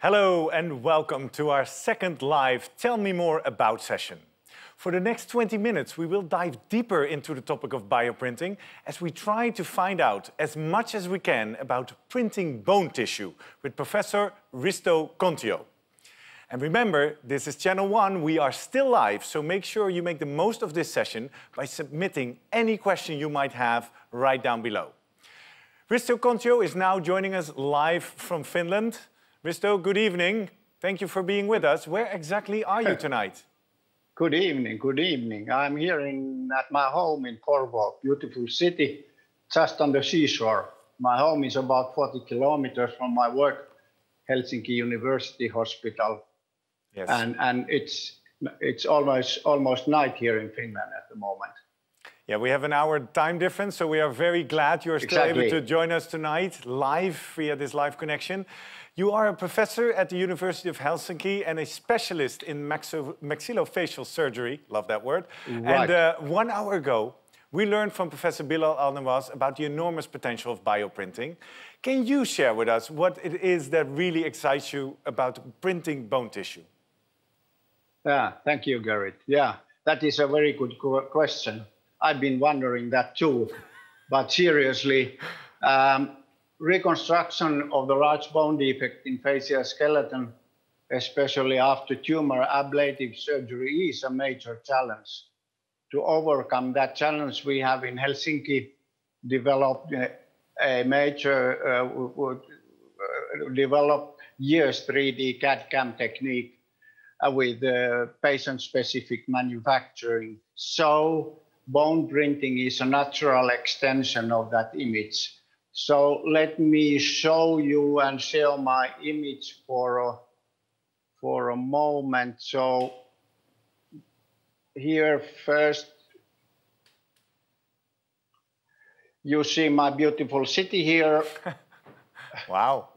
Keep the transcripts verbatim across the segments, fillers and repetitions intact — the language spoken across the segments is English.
Hello and welcome to our second live Tell Me More About session. For the next twenty minutes, we will dive deeper into the topic of bioprinting as we try to find out as much as we can about printing bone tissue with Professor Risto Kontio. And remember, this is Channel One. We are still live, so make sure you make the most of this session by submitting any question you might have right down below. Risto Kontio is now joining us live from Finland. Risto, good evening. Thank you for being with us. Where exactly are you tonight? Good evening, good evening. I'm here in, at my home in Porvo, beautiful city, just on the seashore. My home is about forty kilometers from my work, Helsinki University Hospital. Yes. And, and it's, it's almost, almost night here in Finland at the moment. Yeah, we have an hour time difference, so we are very glad you're still exactly. able to join us tonight, live via this live connection. You are a professor at the University of Helsinki and a specialist in maxo maxillofacial surgery, love that word. Right. And uh, one hour ago, we learned from Professor Bilal Al-Nawas about the enormous potential of bioprinting. Can you share with us what it is that really excites you about printing bone tissue? Yeah, thank you, Garrett. Yeah, that is a very good question. I've been wondering that too, but seriously, um, reconstruction of the large bone defect in facial skeleton, especially after tumor ablative surgery, is a major challenge. To overcome that challenge, we have in Helsinki developed a major, uh, developed years three D C A D C A M technique with uh, patient-specific manufacturing. So bone printing is a natural extension of that image. So let me show you and share my image for a, for a moment. So here first, you see my beautiful city here. Wow.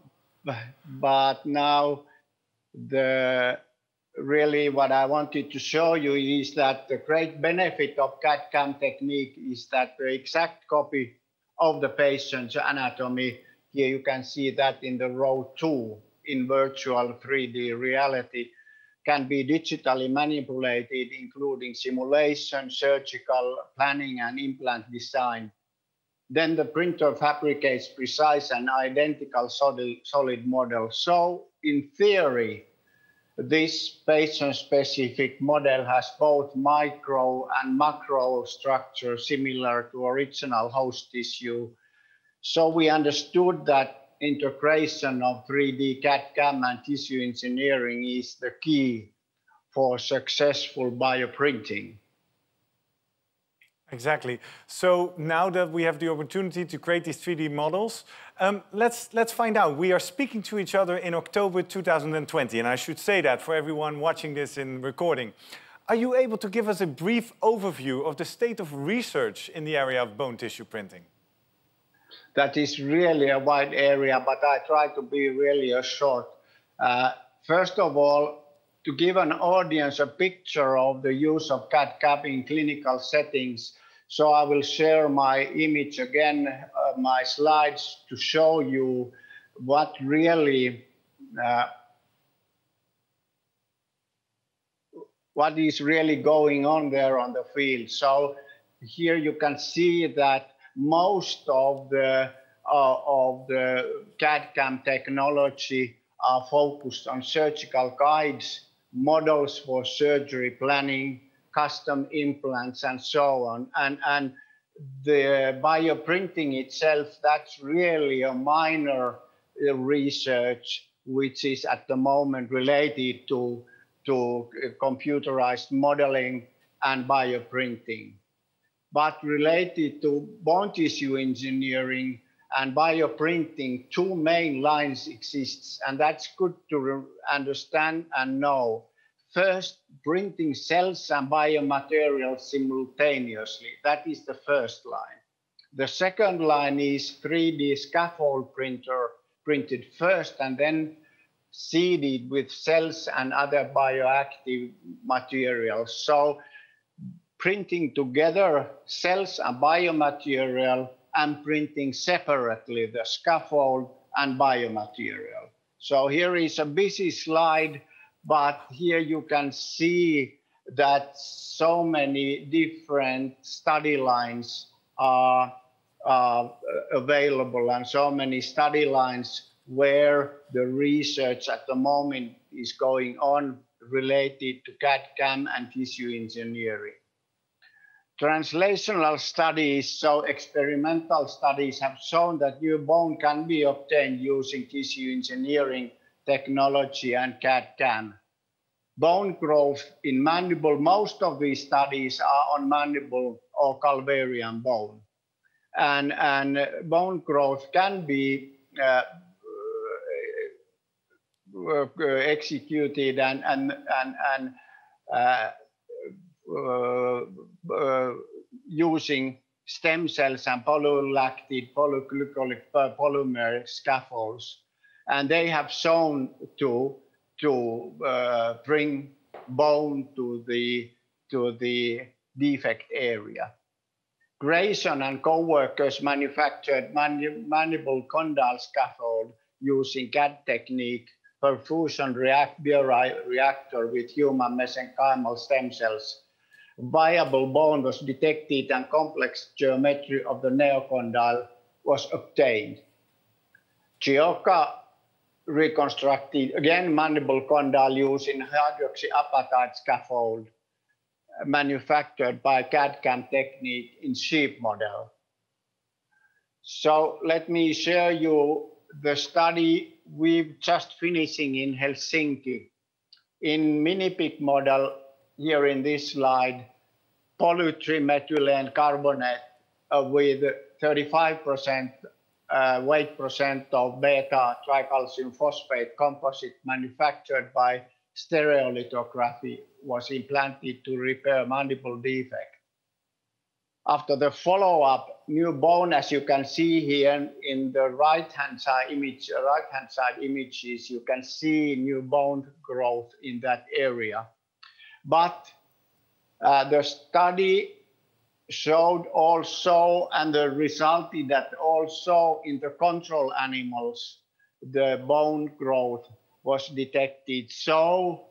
But now the really what I wanted to show you is that the great benefit of C A D C A M technique is that the exact copy of the patient's anatomy, here you can see that in the row two in virtual three D reality, can be digitally manipulated, including simulation, surgical planning, and implant design. Then the printer fabricates precise and identical solid, solid models. So in theory, this patient-specific model has both micro and macro structure similar to original host tissue. So we understood that integration of three D C A D C A M and tissue engineering is the key for successful bioprinting. Exactly. So now that we have the opportunity to create these three D models, um, let's, let's find out. We are speaking to each other in October two thousand twenty, and I should say that for everyone watching this in recording. Are you able to give us a brief overview of the state of research in the area of bone tissue printing? That is really a wide area, but I try to be really a short. Uh, first of all, to give an audience a picture of the use of C A D C A M in clinical settings. So I will share my image again, uh, my slides, to show you what really, uh, what is really going on there on the field. So here you can see that most of the, uh, of the C A D C A M technology are focused on surgical guides, models for surgery planning, custom implants, and so on. And, and the bioprinting itself, that's really a minor research, which is at the moment related to, to computerized modeling and bioprinting. But related to bone tissue engineering and bioprinting, two main lines exist, and that's good to understand and know. First, printing cells and biomaterials simultaneously. That is the first line. The second line is three D scaffold printer, printed first and then seeded with cells and other bioactive materials. So printing together cells and biomaterial and printing separately the scaffold and biomaterial. So here is a busy slide, but here you can see that so many different study lines are uh, available and so many study lines where the research at the moment is going on related to C A D C A M and tissue engineering. Translational studies, so experimental studies, have shown that new bone can be obtained using tissue engineering technology and C A D C A M. Bone growth in mandible, most of these studies are on mandible or calvarian bone. And, and bone growth can be uh, uh, executed and, and, and, and uh, Uh, uh, using stem cells and polylactide polyglycolic polymer scaffolds, and they have shown to to uh, bring bone to the to the defect area. Grayson and co-workers manufactured mani mandible condyle scaffold using C A D technique, perfusion react bioreactor with human mesenchymal stem cells. Viable bone was detected and complex geometry of the neocondyle was obtained. Gioca reconstructed, again, mandible condyle using hydroxyapatite scaffold manufactured by C A D C A M technique in sheep model. So let me show you the study we've just finishing in Helsinki. In minipig model, here in this slide, polytrimethylene carbonate uh, with thirty-five percent uh, weight percent of beta tricalcium phosphate composite manufactured by stereolithography was implanted to repair mandible defect. After the follow-up, new bone, as you can see here in the right-hand side image, right-hand side images, you can see new bone growth in that area. But uh, the study showed also, and the resulted that also in the control animals, the bone growth was detected. So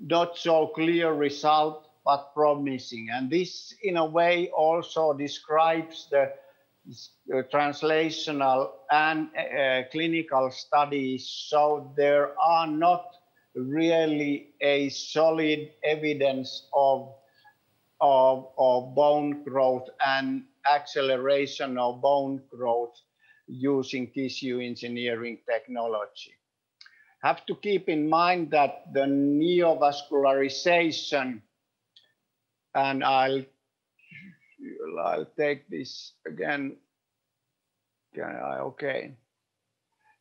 not so clear result, but promising. And this, in a way, also describes the uh, translational and uh, clinical studies. So there are not really a solid evidence of, of, of bone growth and acceleration of bone growth using tissue engineering technology. Have to keep in mind that the neovascularization, and I'll, I'll take this again. Can I? Okay.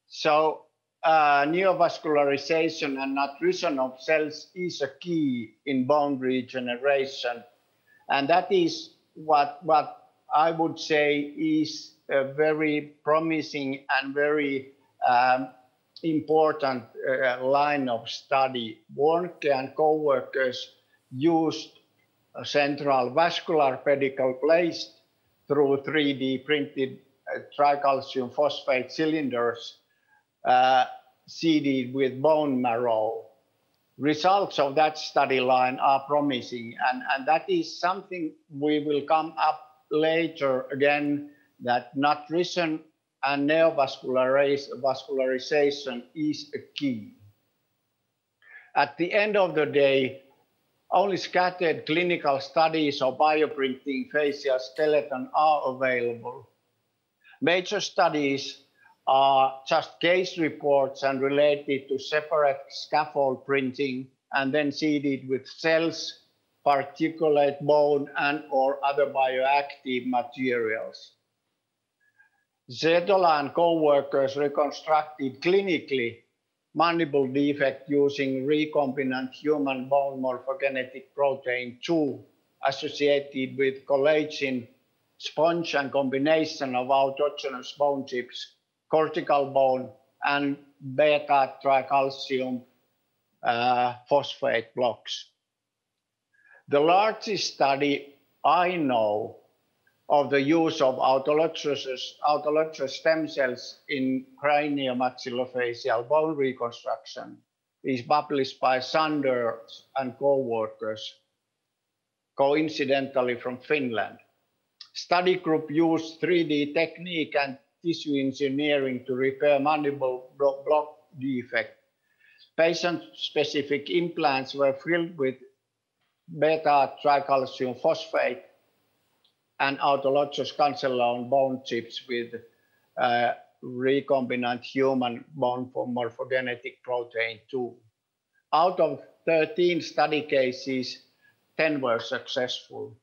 So Uh, neovascularization and nutrition of cells is a key in bone regeneration. And that is what, what I would say is a very promising and very um, important uh, line of study. Warnke and co-workers used a central vascular pedicle placed through three D printed uh, tricalcium phosphate cylinders Uh, seeded with bone marrow. Results of that study line are promising, and, and that is something we will come up later again, that nutrition and neovascularization is a key. At the end of the day, only scattered clinical studies of bioprinting facial skeleton are available. Major studies are just case reports and related to separate scaffold printing and then seeded with cells, particulate bone, and or other bioactive materials. Zedola and co-workers reconstructed clinically mandible defect using recombinant human bone morphogenetic protein two associated with collagen, sponge, and combination of autogenous bone chips, cortical bone, and beta tricalcium uh, phosphate blocks. The largest study I know of the use of autologous, autologous stem cells in craniomaxillofacial bone reconstruction is published by Sanders and co-workers, coincidentally from Finland. Study group used three D technique and tissue engineering to repair mandible block defect. Patient-specific implants were filled with beta tricalcium phosphate and autologous cancellone bone chips with uh, recombinant human bone morphogenetic protein two. Out of thirteen study cases, ten were successful.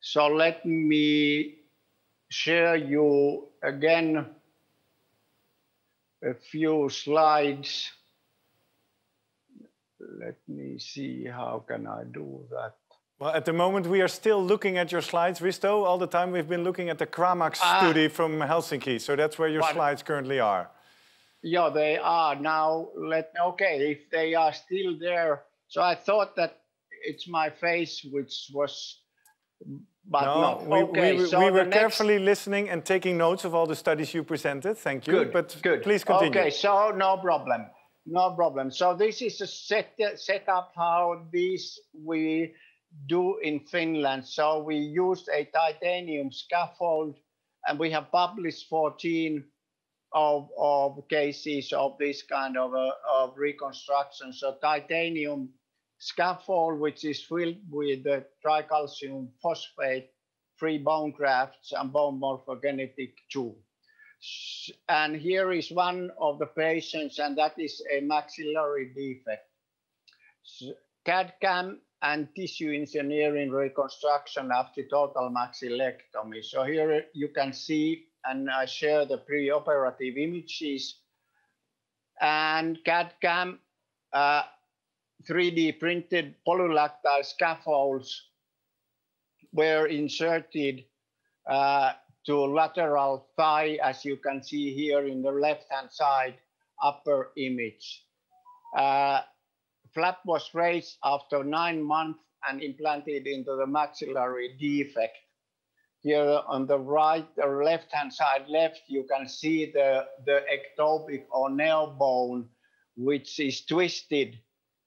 So let me share you again a few slides. Let me see, how can I do that? Well, at the moment, we are still looking at your slides, Risto. All the time we've been looking at the Kramax ah, study from Helsinki. So that's where your but, slides currently are. Yeah, they are now. Let Okay, if they are still there. So I thought that it's my face, which was, but no. no. We, okay, we, we, so we were next... carefully listening and taking notes of all the studies you presented. Thank you. Good, but good. Please continue. Okay, so no problem. No problem. So this is a set, set up how these we do in Finland. So we used a titanium scaffold, and we have published fourteen of, of cases of this kind of, uh, of reconstruction. So titanium scaffold, which is filled with uh, tricalcium phosphate, free bone grafts, and bone morphogenetic two. And here is one of the patients, and that is a maxillary defect. So C A D C A M and tissue engineering reconstruction after total maxillectomy. So here you can see, and I share the preoperative images, and C A D C A M uh, three D printed polylactide scaffolds were inserted uh, to lateral thigh, as you can see here in the left-hand side upper image. Uh, flap was raised after nine months and implanted into the maxillary defect. Here on the right or left-hand side left, you can see the, the ectopic or nail bone, which is twisted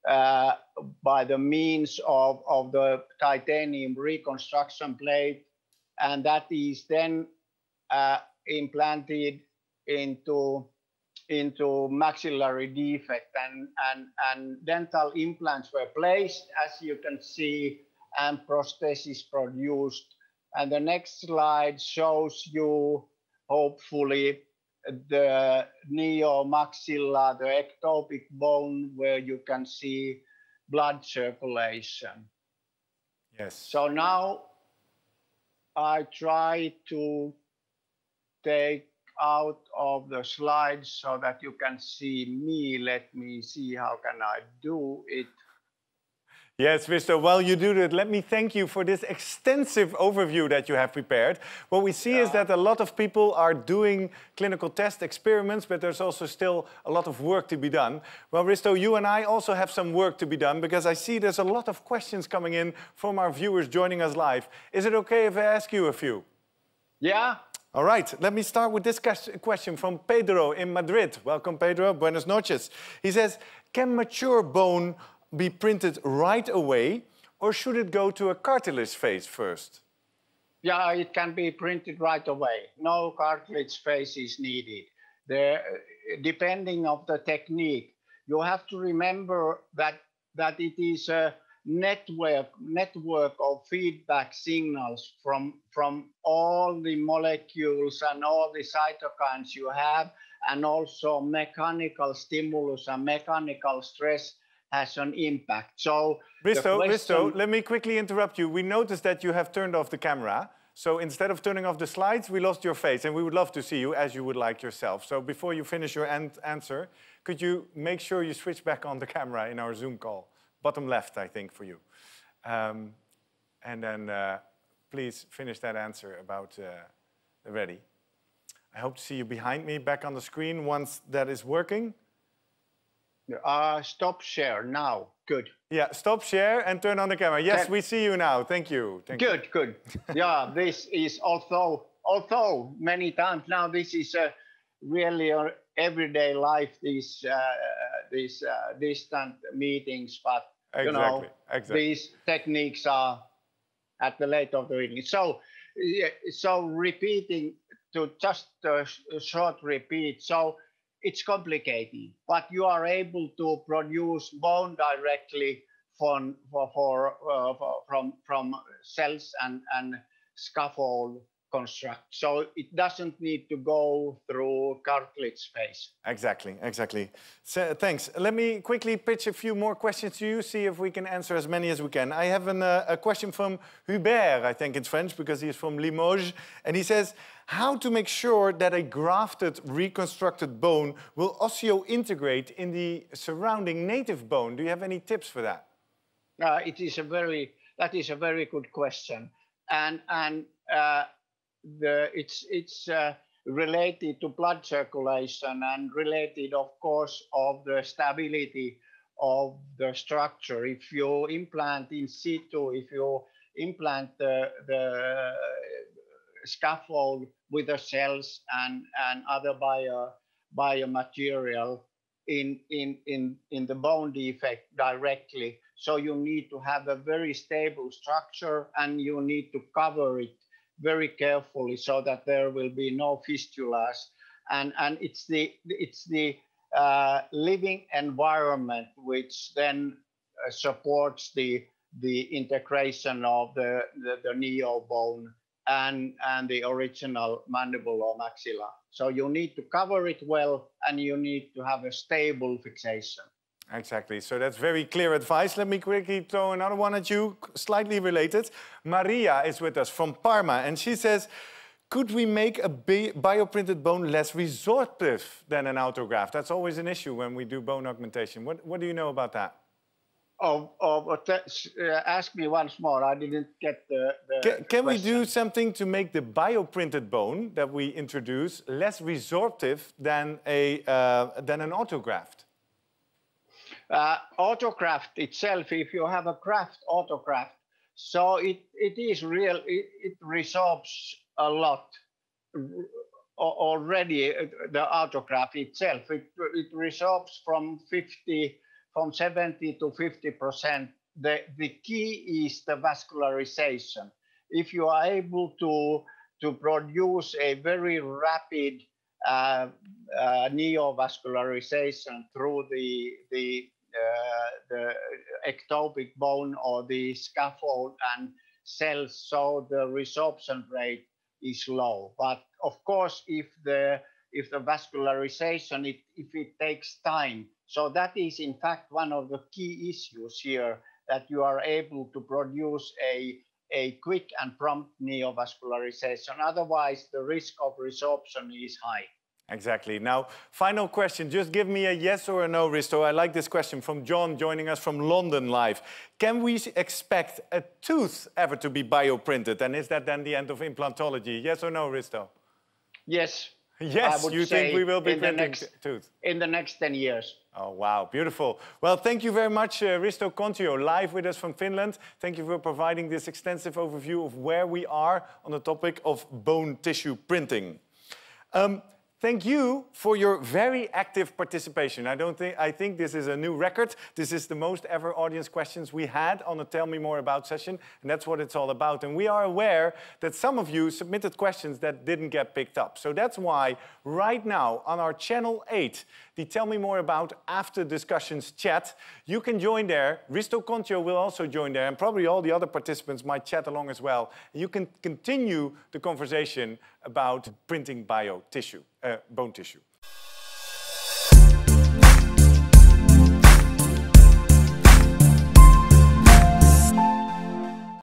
uh, by the means of, of the titanium reconstruction plate. And that is then uh, implanted into, into maxillary defect, and, and, and dental implants were placed, as you can see, and prosthesis produced. And the next slide shows you, hopefully, the neomaxilla, the ectopic bone, where you can see blood circulation. Yes. So now, I try to take out of the slides so that you can see me. Let me see how can I do it. Yes, Risto, while you do that, let me thank you for this extensive overview that you have prepared. What we see yeah. is that a lot of people are doing clinical test experiments, but there's also still a lot of work to be done. Well, Risto, you and I also have some work to be done, because I see there's a lot of questions coming in from our viewers joining us live. Is it okay if I ask you a few? Yeah. All right, let me start with this question from Pedro in Madrid. Welcome, Pedro. Buenas noches. He says, can mature bone be printed right away, or should it go to a cartilage phase first? Yeah, it can be printed right away. No cartilage phase is needed. There, depending on the technique, you have to remember that, that it is a network, network of feedback signals from, from all the molecules and all the cytokines you have, and also mechanical stimulus and mechanical stress has an impact. So, Risto, question... Risto, let me quickly interrupt you. We noticed that you have turned off the camera. So instead of turning off the slides, we lost your face, and we would love to see you as you would like yourself. So before you finish your an answer, could you make sure you switch back on the camera in our Zoom call? Bottom left, I think, for you. Um, and then uh, please finish that answer about uh, the ready. I hope to see you behind me back on the screen once that is working. Uh, stop share now. good. Yeah, stop share and turn on the camera. Yes, that, we see you now. Thank you. Thank good, you. good. Yeah, this is although, although many times now, this is a really a everyday life, these uh, these uh, distant meetings, but you exactly. know, exactly. these techniques are at the late of the evening. So, so repeating to just a short repeat. So it's complicated, but you are able to produce bone directly from for, for, uh, from from cells and and scaffold construct. So it doesn't need to go through cartilage space. Exactly, exactly. So, thanks. Let me quickly pitch a few more questions to you, see if we can answer as many as we can. I have an, uh, a question from Hubert, I think it's French, because he's from Limoges, and he says, how to make sure that a grafted, reconstructed bone will osseointegrate in the surrounding native bone? Do you have any tips for that? Uh, it is a very, that is a very good question. And, and uh, The, it's it's uh, related to blood circulation and related, of course, of the stability of the structure. If you implant in situ, if you implant the, the scaffold with the cells and, and other bio, biomaterial in, in, in, in the bone defect directly, so you need to have a very stable structure and you need to cover it very carefully so that there will be no fistulas, and and it's the it's the uh, living environment which then uh, supports the the integration of the, the the neo bone and and the original mandible or maxilla. So you need to cover it well, and you need to have a stable fixation. Exactly, so that's very clear advice. Let me quickly throw another one at you, slightly related. Maria is with us from Parma, and she says, could we make a bi bioprinted bone less resorptive than an autograft? That's always an issue when we do bone augmentation. What, what do you know about that? Oh, oh uh, ask me once more. I didn't get the, the Can, can we do something to make the bioprinted bone that we introduce less resorptive than, a, uh, than an autograft? Uh, autograft itself, if you have a graft, autograft, so it, it is real, it, it resorbs a lot already, the autograft itself. It, it resorbs from fifty, from seventy to fifty percent. The, the key is the vascularization. If you are able to, to produce a very rapid uh, uh, neovascularization through the, the Uh, the ectopic bone or the scaffold and cells, so the resorption rate is low. But of course, if the if the vascularization, it, if it takes time, so that is in fact one of the key issues here, that you are able to produce a a quick and prompt neovascularization. Otherwise, the risk of resorption is high. Exactly. Now, final question. Just give me a yes or a no, Risto. I like this question from John, joining us from London Live. Can we expect a tooth ever to be bioprinted? And is that then the end of implantology? Yes or no, Risto? Yes. Yes, you think we will be printing next, tooth? In the next ten years. Oh, wow. Beautiful. Well, thank you very much, uh, Risto Kontio, live with us from Finland. Thank you for providing this extensive overview of where we are on the topic of bone tissue printing. Um, Thank you for your very active participation. I don't think I think this is a new record. This is the most ever audience questions we had on the Tell Me More About session, and that's what it's all about. And we are aware that some of you submitted questions that didn't get picked up. So that's why right now on our channel eight, the Tell Me More About After Discussions chat, you can join there. Risto Kontio will also join there, and probably all the other participants might chat along as well. You can continue the conversation about printing bio tissue, uh, bone tissue.